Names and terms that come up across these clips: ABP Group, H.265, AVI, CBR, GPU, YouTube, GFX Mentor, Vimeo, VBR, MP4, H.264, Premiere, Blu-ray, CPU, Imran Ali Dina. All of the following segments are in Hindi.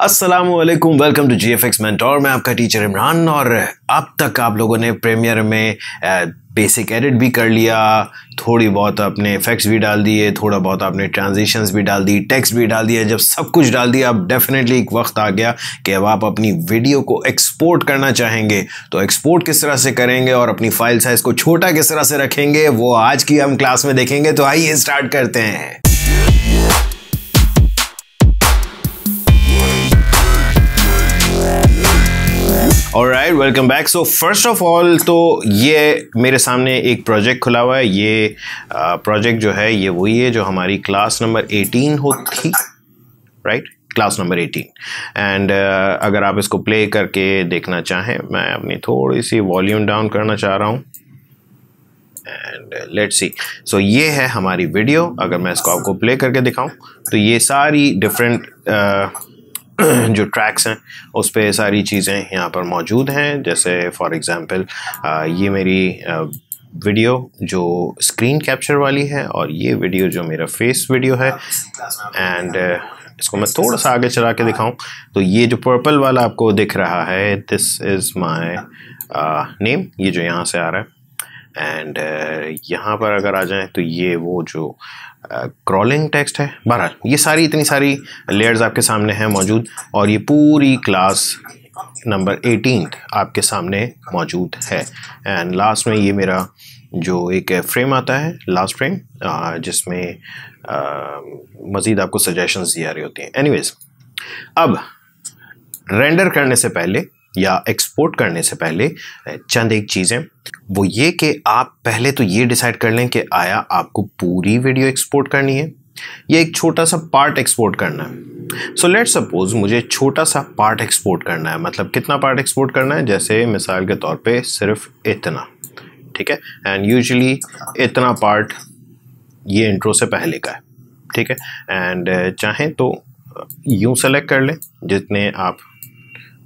अस्सलामुअलैकुम, वेलकम टू GFX Mentor। मैं आपका टीचर इमरान। और अब तक आप लोगों ने प्रीमियर में बेसिक एडिट भी कर लिया, थोड़ी बहुत आपने इफेक्ट्स भी डाल दिए, थोड़ा बहुत आपने ट्रांजिशंस भी डाल दी, टेक्स्ट भी डाल दिया। जब सब कुछ डाल दिया, अब डेफिनेटली एक वक्त आ गया कि अब आप अपनी वीडियो को एक्सपोर्ट करना चाहेंगे। तो एक्सपोर्ट किस तरह से करेंगे और अपनी फाइल साइज को छोटा किस तरह से रखेंगे, वो आज की हम क्लास में देखेंगे। तो आइए स्टार्ट करते हैं। Alright, welcome back. So first of all तो ये मेरे सामने एक प्रोजेक्ट खुला हुआ है। ये प्रोजेक्ट जो है ये वही है जो हमारी क्लास नंबर 18 होती, राइट? Class number 18। एंड अगर आप इसको प्ले करके देखना चाहें, मैं अपनी थोड़ी सी वॉल्यूम डाउन करना चाह रहा हूँ। एंड लेट्स सी, सो ये है हमारी वीडियो। अगर मैं इसको आपको प्ले करके दिखाऊँ तो ये सारी डिफरेंट जो ट्रैक्स हैं उस पर सारी चीज़ें यहाँ पर मौजूद हैं। जैसे फॉर एग्ज़ाम्पल ये मेरी वीडियो जो स्क्रीन कैप्चर वाली है, और ये वीडियो जो मेरा फेस वीडियो है। एंड इसको मैं थोड़ा सा आगे चला के दिखाऊँ तो ये जो पर्पल वाला आपको दिख रहा है, दिस इज़ माय नेम, ये जो यहाँ से आ रहा है। एंड यहाँ पर अगर आ जाएं तो ये वो जो क्रॉलिंग टेक्स्ट है। बहरहाल ये सारी इतनी सारी लेयर्स आपके सामने हैं मौजूद, और ये पूरी क्लास नंबर 18 आपके सामने मौजूद है। एंड लास्ट में ये मेरा जो एक फ्रेम आता है, लास्ट फ्रेम, जिसमें मज़ीद आपको सजेशंस दी आ रही होती हैं। एनीवेज, अब रेंडर करने से पहले या एक्सपोर्ट करने से पहले चंद एक चीज़ें, वो ये कि आप पहले तो ये डिसाइड कर लें कि आया आपको पूरी वीडियो एक्सपोर्ट करनी है या एक छोटा सा पार्ट एक्सपोर्ट करना है। सो लेट्स सपोज मुझे छोटा सा पार्ट एक्सपोर्ट करना है। मतलब कितना पार्ट एक्सपोर्ट करना है? जैसे मिसाल के तौर पे सिर्फ इतना, ठीक है? एंड यूजुअली इतना पार्ट ये इंट्रो से पहले का है, ठीक है? एंड चाहें तो यूँ सेलेक्ट कर लें, जितने आप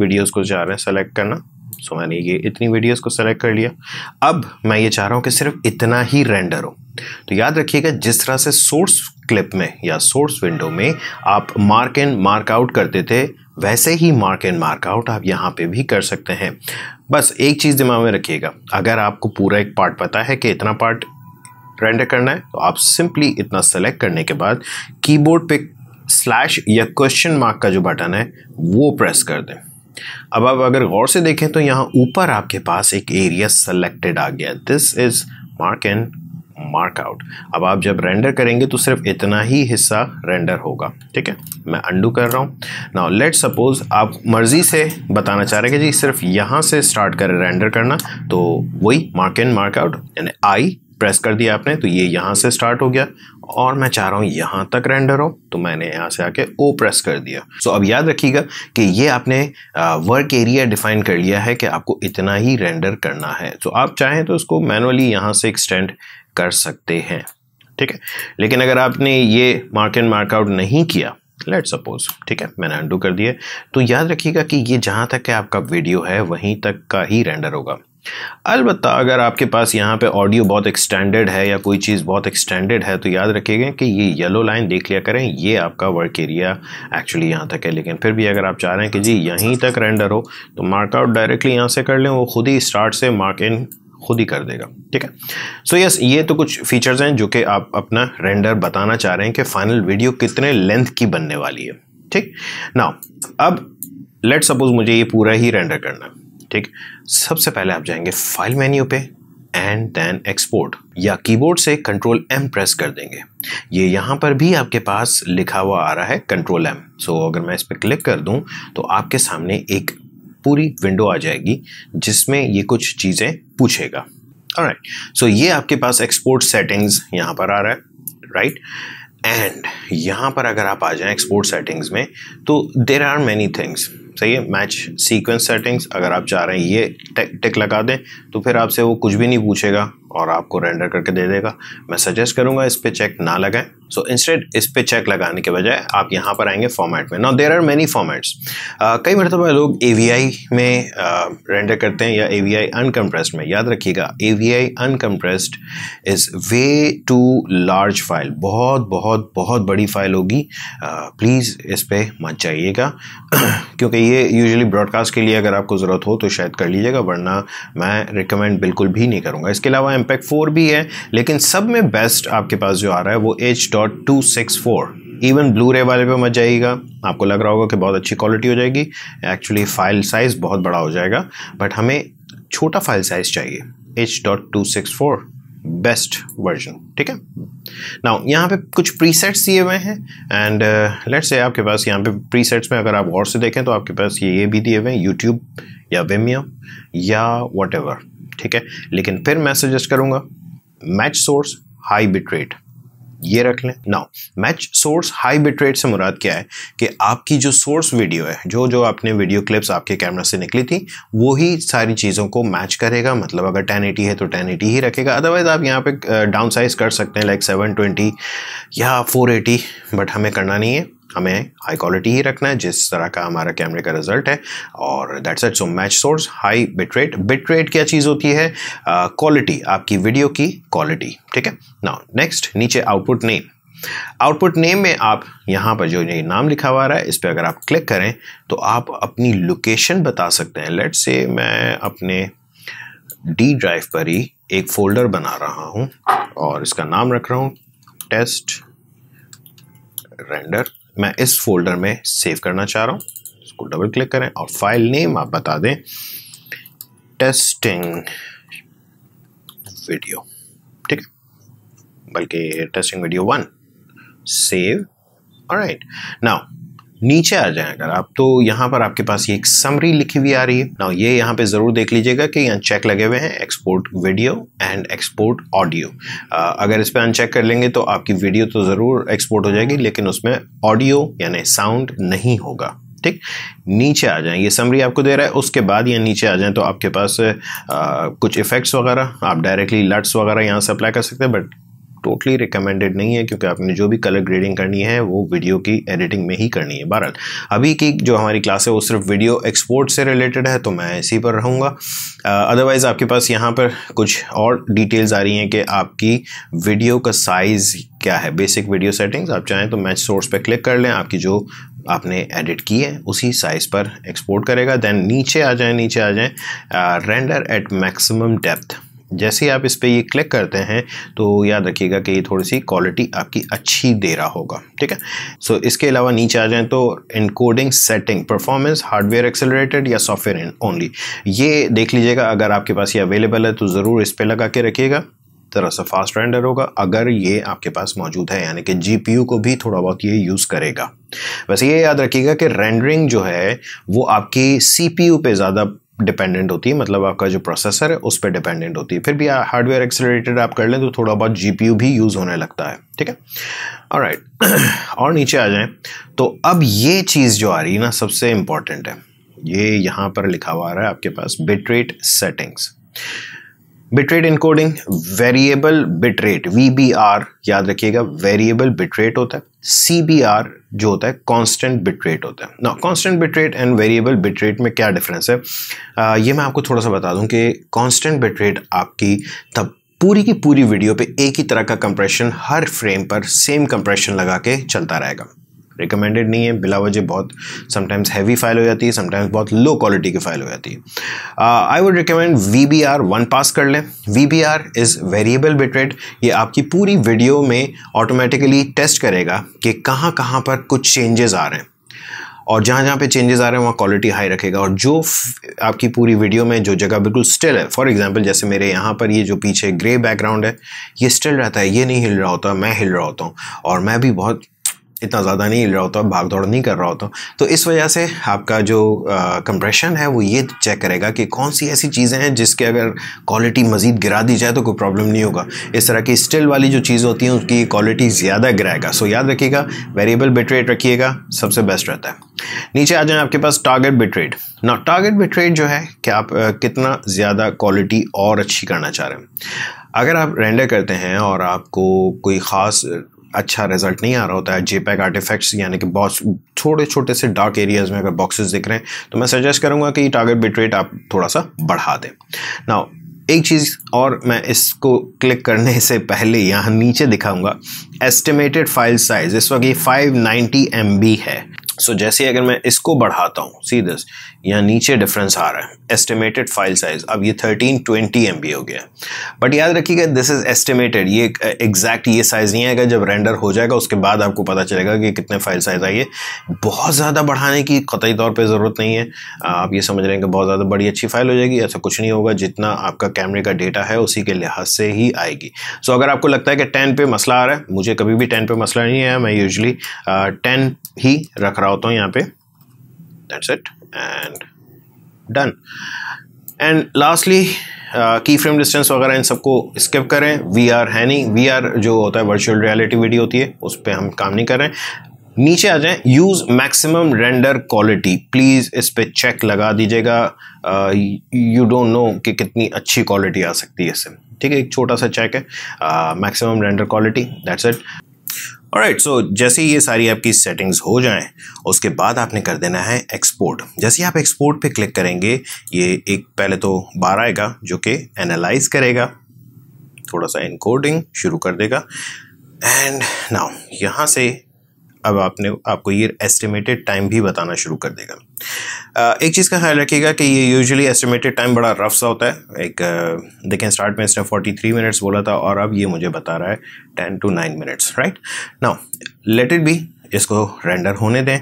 वीडियोस को चाह रहे हैं सेलेक्ट करना। सो मैंने ये इतनी वीडियोस को सेलेक्ट कर लिया। अब मैं ये चाह रहा हूँ कि सिर्फ इतना ही रेंडर हो। तो याद रखिएगा, जिस तरह से सोर्स क्लिप में या सोर्स विंडो में आप मार्क इन मार्क आउट करते थे, वैसे ही मार्क इन मार्क आउट आप यहाँ पे भी कर सकते हैं। बस एक चीज़ दिमाग में रखिएगा, अगर आपको पूरा एक पार्ट पता है कि इतना पार्ट रेंडर करना है, तो आप सिंपली इतना सेलेक्ट करने के बाद कीबोर्ड पे स्लैश या क्वेश्चन मार्क का जो बटन है वो प्रेस कर दें। अब आप अगर गौर से देखें तो यहाँ ऊपर आपके पास एक एरिया सेलेक्टेड आ गया, this is mark in mark out. अब आप जब रेंडर करेंगे तो सिर्फ इतना ही हिस्सा रेंडर होगा, ठीक है? मैं अंडू कर रहा हूँ। नाउ लेट्स सपोज आप मर्जी से बताना चाह रहे हैं कि जी सिर्फ यहाँ से स्टार्ट करें रेंडर करना, तो वही मार्क इन मार्क आउट यानी आई प्रेस कर दिया आपने, तो ये यहाँ से स्टार्ट हो गया। और मैं चाह रहा हूँ यहाँ तक रेंडर हो, तो मैंने यहाँ से आके ओ प्रेस कर दिया। सो अब याद रखिएगा कि ये आपने वर्क एरिया डिफाइन कर लिया है कि आपको इतना ही रेंडर करना है। तो आप चाहें तो इसको मैनुअली यहाँ से एक्सटेंड कर सकते हैं, ठीक है? लेकिन अगर आपने ये मार्क इन मार्क आउट नहीं किया, लेट्स सपोज, ठीक है, मैंने अंडू कर दिया, तो याद रखिएगा कि ये जहाँ तक है आपका वीडियो है वहीं तक का ही रेंडर होगा। अलबत्ता अगर आपके पास यहाँ पे ऑडियो बहुत एक्सटेंडेड है या कोई चीज़ बहुत एक्सटेंडेड है, तो याद रखिएगा कि ये येलो लाइन देख लिया करें, ये आपका वर्क एरिया एक्चुअली यहाँ तक है। लेकिन फिर भी अगर आप चाह रहे हैं कि जी यहीं तक रेंडर हो, तो मार्क आउट डायरेक्टली यहाँ से कर लें, वो खुद ही स्टार्ट से मार्क इन खुद ही कर देगा, ठीक है? सो यस, ये तो कुछ फीचर्स हैं जो कि आप अपना रेंडर बताना चाह रहे हैं कि फाइनल वीडियो कितने लेंथ की बनने वाली है, ठीक? नाउ अब लेट्स सपोज मुझे ये पूरा ही रेंडर करना है, ठीक? सबसे पहले आप जाएंगे फाइल मेन्यू पे एंड देन एक्सपोर्ट, या कीबोर्ड से कंट्रोल एम प्रेस कर देंगे। ये यहाँ पर भी आपके पास लिखा हुआ आ रहा है कंट्रोल एम। सो अगर मैं इस पर क्लिक कर दूँ तो आपके सामने एक पूरी विंडो आ जाएगी जिसमें ये कुछ चीज़ें पूछेगा। ऑलराइट, सो ये आपके पास एक्सपोर्ट सेटिंग्स यहाँ पर आ रहा है, राइट? एंड यहाँ पर अगर आप आ जाएं एक्सपोर्ट सेटिंग्स में, तो देर आर मैनी थिंग्स, सही है? मैच सीक्वेंस सेटिंग्स, अगर आप चाह रहे हैं ये टिक लगा दें तो फिर आपसे वो कुछ भी नहीं पूछेगा और आपको रेंडर करके दे देगा। मैं सजेस्ट करूंगा इस पे चेक ना लगाएं। सो इंस्टेड इस पे चेक लगाने के बजाय आप यहाँ पर आएंगे फॉर्मेट में। Now there are many formats. कई मरतबा लोग AVI में रेंडर करते हैं या AVI अनकम्प्रेस्ड में। याद रखिएगा AVI uncompressed is way too large file, बहुत बहुत बहुत बड़ी फाइल होगी। प्लीज़ इस पर मत जाइएगा क्योंकि ये यूजुअली ब्रॉडकास्ट के लिए अगर आपको ज़रूरत हो तो शायद कर लीजिएगा, वरना मैं रिकमेंड बिल्कुल भी नहीं करूँगा। इसके अलावा MP4 भी है, लेकिन सब में बेस्ट आपके पास जो आ रहा है वो H.264। इवन Blu-ray वाले पे मत जाइएगा, आपको लग रहा होगा कि बहुत अच्छी क्वालिटी हो जाएगी, एक्चुअली फाइल साइज़ बहुत बड़ा हो जाएगा, बट हमें छोटा फाइल साइज़ चाहिए। H.264 बेस्ट वर्जन, ठीक है। नाउ यहाँ पे कुछ प्रीसेट्स दिए हुए हैं एंड लेट्स से आपके पास यहाँ पे प्रीसेट्स में अगर आप गौर से देखें तो आपके पास ये भी दिए हुए हैं, यूट्यूब या Vimeo या व्हाटएवर, ठीक है। लेकिन फिर मैं सजेस्ट करूँगा match source high bit rate, ये रख लें। Now match source high bit rate से मुराद क्या है कि आपकी जो सोर्स वीडियो है, जो आपने वीडियो क्लिप्स आपके कैमरा से निकली थी, वो ही सारी चीज़ों को मैच करेगा। मतलब अगर 1080 है तो 1080 ही रखेगा, अदरवाइज आप यहाँ पे डाउन साइज कर सकते हैं लाइक 720 या 480, बट हमें करना नहीं है, हमें हाई क्वालिटी ही रखना है जिस तरह का हमारा कैमरे का रिजल्ट है। और that's it. So match source high bit rate. Bit rate क्या चीज़ होती है? क्वालिटी, आपकी वीडियो की क्वालिटी, ठीक है। नाउ नेक्स्ट नीचे आउटपुट नेम। आउटपुट नेम में आप यहाँ पर जो ये नाम लिखा हुआ रहा है इस पर अगर आप क्लिक करें तो आप अपनी लोकेशन बता सकते हैं। लेट्स से मैं अपने डी ड्राइव पर ही एक फोल्डर बना रहा हूँ और इसका नाम रख रहा हूँ टेस्ट रेंडर। मैं इस फोल्डर में सेव करना चाह रहा हूँ, इसको डबल क्लिक करें और फाइल नेम आप बता दें टेस्टिंग वीडियो, ठीक है, बल्कि testing video 1, save. Alright, now नीचे आ जाए अगर आप तो यहाँ पर आपके पास ये एक समरी लिखी हुई आ रही है। नाउ ये यहाँ पे ज़रूर देख लीजिएगा कि यहाँ चेक लगे हुए हैं, export video and export audio. अगर इस पर अनचेक कर लेंगे तो आपकी वीडियो तो ज़रूर एक्सपोर्ट हो जाएगी लेकिन उसमें ऑडियो यानी साउंड नहीं होगा, ठीक। नीचे आ जाएं, ये समरी आपको दे रहा है, उसके बाद यहाँ नीचे आ जाएं तो आपके पास कुछ इफ़ेक्ट्स वगैरह, आप डायरेक्टली लट्स वगैरह यहाँ से अप्लाई कर सकते हैं, बट टोटली रिकमेंडेड नहीं है क्योंकि आपने जो भी कलर ग्रेडिंग करनी है वो वीडियो की एडिटिंग में ही करनी है। बहरहाल अभी की जो हमारी क्लास है वो सिर्फ वीडियो एक्सपोर्ट से रिलेटेड है तो मैं इसी पर रहूँगा। अदरवाइज़ आपके पास यहाँ पर कुछ और डिटेल्स आ रही हैं कि आपकी वीडियो का साइज़ क्या है, बेसिक वीडियो सेटिंग्स। आप चाहें तो मैच सोर्स पर क्लिक कर लें, आपकी जो आपने एडिट की है उसी साइज़ पर एक्सपोर्ट करेगा। दैन नीचे आ जाएँ रेंडर एट मैक्सिमम डेप्थ। जैसे ही आप इस पर ये क्लिक करते हैं तो याद रखिएगा कि ये थोड़ी सी क्वालिटी आपकी अच्छी दे रहा होगा, ठीक है। सो इसके अलावा नीचे आ जाएं तो encoding setting performance hardware accelerated या सॉफ्टवेयर ओनली, ये देख लीजिएगा। अगर आपके पास ये अवेलेबल है तो ज़रूर इस पर लगा के रखिएगा, तरह से फास्ट रेंडर होगा अगर ये आपके पास मौजूद है, यानी कि GPU को भी थोड़ा बहुत ये यूज़ करेगा। वैसे ये याद रखिएगा कि रेंडरिंग जो है वो आपकी CPU पे ज़्यादा डिपेंडेंट होती है, मतलब आपका जो प्रोसेसर है उस पर डिपेंडेंट होती है। फिर भी हार्डवेयर एक्सेलरेटेड आप कर लें तो थोड़ा बहुत GPU भी यूज़ होने लगता है, ठीक है। ऑलराइट, और नीचे आ जाएं तो अब ये चीज़ जो आ रही है ना सबसे इम्पॉर्टेंट है, ये यहाँ पर लिखा हुआ आ रहा है आपके पास bitrate settings. Bitrate encoding, variable bitrate VBR, याद रखिएगा वेरिएबल बिटरेट होता है। CBR जो होता है कांस्टेंट बिटरेट होता है। ना constant bitrate and variable bitrate में क्या डिफरेंस है ये मैं आपको थोड़ा सा बता दूं कि कांस्टेंट बिटरेट आपकी तब पूरी की पूरी वीडियो पे एक ही तरह का कंप्रेशन, हर फ्रेम पर सेम कंप्रेशन लगा के चलता रहेगा। रिकमेंडेड नहीं है, बिलावजह बहुत समटाइम्स हैवी फाइल हो जाती है, समटाइम्स बहुत लो क्वालिटी की फाइल हो जाती है। I would recommend VBR 1 pass कर लें। VBR इज़ वेरिएबल बिटरेट, ये आपकी पूरी वीडियो में ऑटोमेटिकली टेस्ट करेगा कि कहाँ कहाँ पर कुछ चेंजेस आ रहे हैं और जहाँ जहाँ पे चेंजेस आ रहे हैं वहाँ क्वालिटी हाई रखेगा। और जो आपकी पूरी वीडियो में जो जगह बिल्कुल स्टिल है, फॉर एग्जांपल जैसे मेरे यहाँ पर ये जो पीछे ग्रे बैकग्राउंड है ये स्टिल रहता है, ये नहीं हिल रहा होता, मैं हिल रहा होता हूँ और मैं भी बहुत इतना ज़्यादा नहीं हिल रहा होता, भाग दौड़ नहीं कर रहा होता, तो इस वजह से आपका जो कंप्रेशन है वो ये चेक करेगा कि कौन सी ऐसी चीज़ें हैं जिसके अगर क्वालिटी मज़ीद गिरा दी जाए तो कोई प्रॉब्लम नहीं होगा। इस तरह की स्टिल वाली जो चीज़ होती है उसकी क्वालिटी ज़्यादा गिराएगा। सो याद रखिएगा वेरिएबल बिटरेट रखिएगा, सबसे बेस्ट रहता है। नीचे आ जाए आपके पास टारगेट बिटरेट। ना टारगेट बिटरेट जो है कि आप कितना ज़्यादा क्वालिटी और अच्छी करना चाह रहे हैं। अगर आप रेंडर करते हैं और आपको कोई ख़ास अच्छा रिजल्ट नहीं आ रहा होता है, जेपैग आर्टिफैक्ट्स यानी कि बहुत छोटे छोटे से डार्क एरियाज़ में अगर बॉक्सेस दिख रहे हैं, तो मैं सजेस्ट करूंगा कि टारगेट बिटरेट आप थोड़ा सा बढ़ा दें। नाउ एक चीज़ और मैं इसको क्लिक करने से पहले यहाँ नीचे दिखाऊंगा एस्टिमेटेड फाइल साइज़, इस वक्त ये 590 MB है। सो जैसे अगर मैं इसको बढ़ाता हूँ सीधे यहाँ नीचे डिफरेंस आ रहा है एस्टिमेटेड फाइल साइज़, अब ये 1320 MB हो गया। बट याद रखिएगा दिस इज़ एस्टिमेटेड, ये एग्जैक्ट ये साइज़ नहीं आएगा, जब रेंडर हो जाएगा उसके बाद आपको पता चलेगा कि कितने फाइल साइज़ आई है। बहुत ज़्यादा बढ़ाने की कतई तौर पे ज़रूरत नहीं है, आप ये समझ रहे हैं कि बहुत ज़्यादा बड़ी अच्छी फाइल हो जाएगी, ऐसा कुछ नहीं होगा। जितना आपका कैमरे का डेटा है उसी के लिहाज से ही आएगी। सो अगर आपको लगता है कि 10 पे मसला आ रहा है, मुझे कभी भी 10 पे मसला नहीं आया, मैं यूजली 10 ही रख रहा होता हूँ यहाँ पे। That's it and done. And lastly key frame distance वगैरह इन सबको स्किप करें। वीआर है नहीं, वीआर जो होता है वर्चुअल रियलिटी वीडियो होती है, उस पर हम काम नहीं कर रहे हैं। नीचे आ जाएं, use maximum render quality, please इस पर चेक लगा दीजिएगा। यू डोंट नो कि कितनी अच्छी क्वालिटी आ सकती है इससे, ठीक है। एक छोटा सा चेक है maximum render quality, that's it. Alright, so जैसे ये सारी आपकी सेटिंग्स हो जाएं उसके बाद आपने कर देना है एक्सपोर्ट। जैसे ही आप एक्सपोर्ट पे क्लिक करेंगे ये एक पहले तो बार आएगा जो कि एनालाइज करेगा, थोड़ा सा एनकोडिंग शुरू कर देगा। एंड नाउ यहाँ से अब आपने आपको ये एस्टिमेटेड टाइम भी बताना शुरू कर देगा। एक चीज़ का ख्याल रखिएगा कि ये यूजुअली एस्टिमेटेड टाइम बड़ा रफ सा होता है। एक देखें स्टार्ट में इसने 43 मिनट्स बोला था और अब ये मुझे बता रहा है 10 to 9 minutes. Right, now let it be, इसको रेंडर होने दें।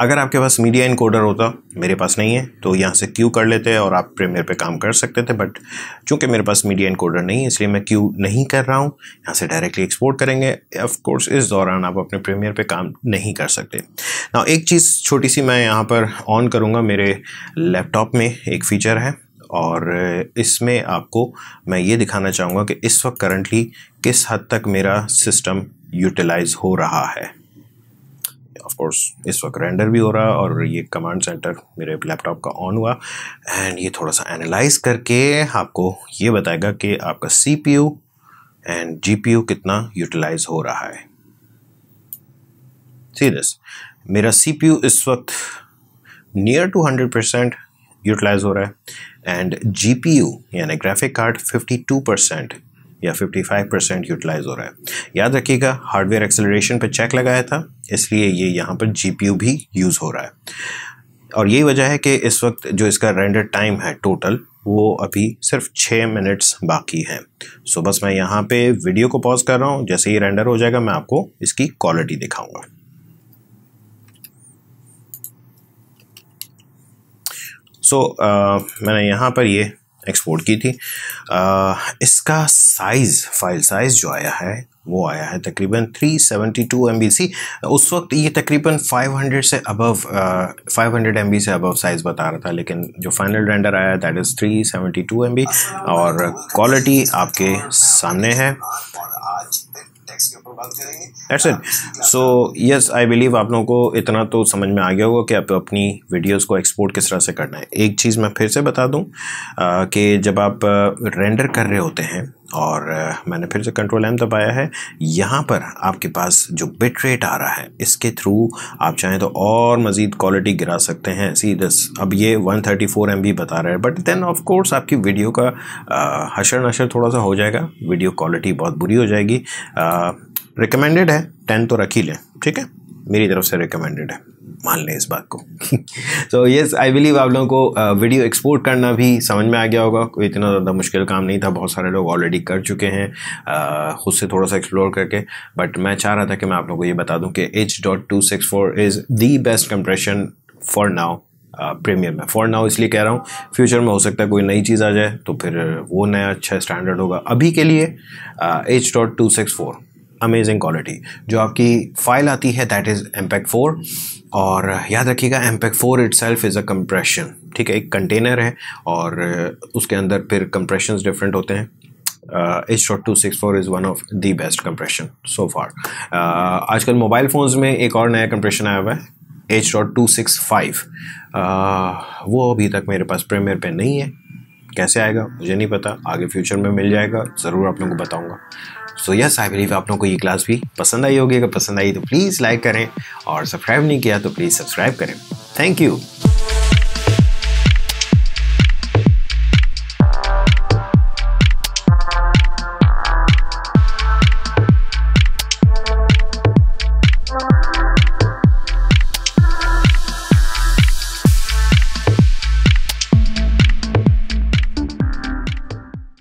अगर आपके पास मीडिया इनकोडर होता, मेरे पास नहीं है, तो यहाँ से क्यू कर लेते हैं और आप प्रीमियर पे काम कर सकते थे। बट चूंकि मेरे पास मीडिया इनकोडर नहीं है इसलिए मैं क्यू नहीं कर रहा हूँ, यहाँ से डायरेक्टली एक्सपोर्ट करेंगे। ऑफ कोर्स इस दौरान आप अपने प्रीमियर पे काम नहीं कर सकते। नाउ एक चीज़ छोटी सी मैं यहाँ पर ऑन करूँगा, मेरे लैपटॉप में एक फ़ीचर है और इसमें आपको मैं ये दिखाना चाहूँगा कि इस वक्त करंटली किस हद तक मेरा सिस्टम यूटिलाइज हो रहा है। ऑफ कोर्स इस वक्त रेंडर भी हो रहा है और ये कमांड सेंटर मेरे लैपटॉप का ऑन हुआ एंड ये थोड़ा सा एनालाइज करके आपको ये बताएगा कि आपका CPU एंड GPU कितना यूटिलाइज हो रहा है। सीरियस, मेरा CPU इस वक्त नियर टू 100% यूटिलाइज हो रहा है एंड GPU यानी ग्राफिक कार्ड 52% या 55% यूटिलाइज हो रहा है। याद रखिएगा हार्डवेयर एक्सेलरेशन पे चेक लगाया था इसलिए ये यहाँ पर जीपीयू भी यूज़ हो रहा है और यही वजह है कि इस वक्त जो इसका रेंडर टाइम है टोटल वो अभी सिर्फ 6 मिनट्स बाकी हैं। सो बस मैं यहाँ पे वीडियो को पॉज कर रहा हूँ, जैसे ही रेंडर हो जाएगा मैं आपको इसकी क्वालिटी दिखाऊँगा। सो मैंने यहाँ पर ये एक्सपोर्ट की थी। इसका साइज़, फाइल साइज़ जो आया है वो आया है तकरीबन 372 MB। उस वक्त ये तकरीबन 500 से अबव 500 MB से अबव साइज़ बता रहा था, लेकिन जो फाइनल रेंडर आया है दैट इज़ 372 MB और क्वालिटी आपके सामने है। That's it. So yes, I believe आप लोगों को इतना तो समझ में आ गया होगा कि आप अपनी वीडियोस को एक्सपोर्ट किस तरह से करना है। एक चीज़ मैं फिर से बता दूं कि जब आप रेंडर कर रहे होते हैं और मैंने फिर से कंट्रोल M दबाया है, यहाँ पर आपके पास जो बिट रेट आ रहा है इसके थ्रू आप चाहें तो और मज़ीद क्वालिटी गिरा सकते हैं। सीधे अब ये 134 MB बता रहा है, बट देन ऑफ कोर्स आपकी वीडियो का हशर नशर थोड़ा सा हो जाएगा, वीडियो क्वालिटी बहुत बुरी हो जाएगी। रिकमेंडेड है 10 तो रख ही लें, ठीक है, मेरी तरफ से रिकमेंडेड है, मान लें इस बात को। सो यस, आई बिलीव आप लोगों को वीडियो एक्सपोर्ट करना भी समझ में आ गया होगा, कोई इतना ज़्यादा मुश्किल काम नहीं था। बहुत सारे लोग ऑलरेडी कर चुके हैं ख़ुद से थोड़ा सा एक्सप्लोर करके, बट मैं चाह रहा था कि मैं आप लोगों को ये बता दूं कि H.264 is the best compression for now premiere में। फॉर नाउ इसलिए कह रहा हूँ, फ्यूचर में हो सकता है कोई नई चीज़ आ जाए तो फिर वो नया अच्छा स्टैंडर्ड होगा। अभी के लिए H.264 अमेजिंग क्वालिटी। जो आपकी फाइल आती है दैट इज़ MP4, और याद रखिएगा MP4 itself is a compression, ठीक है, एक कंटेनर है और उसके अंदर फिर कंप्रेशंस डिफरेंट होते हैं। H.264 is one of the best compression so far. आजकल मोबाइल फ़ोन्स में एक और नया कंप्रेशन आया हुआ है H.265, वो अभी तक मेरे पास प्रीमियर पे नहीं है, कैसे आएगा मुझे नहीं पता, आगे फ्यूचर में मिल जाएगा ज़रूर आप लोगों को बताऊँगा। सो यस आई बिलीव आप लोगों को ये क्लास भी पसंद आई होगी, अगर पसंद आई तो प्लीज़ लाइक करें और सब्सक्राइब नहीं किया तो प्लीज़ सब्सक्राइब करें। Thank you.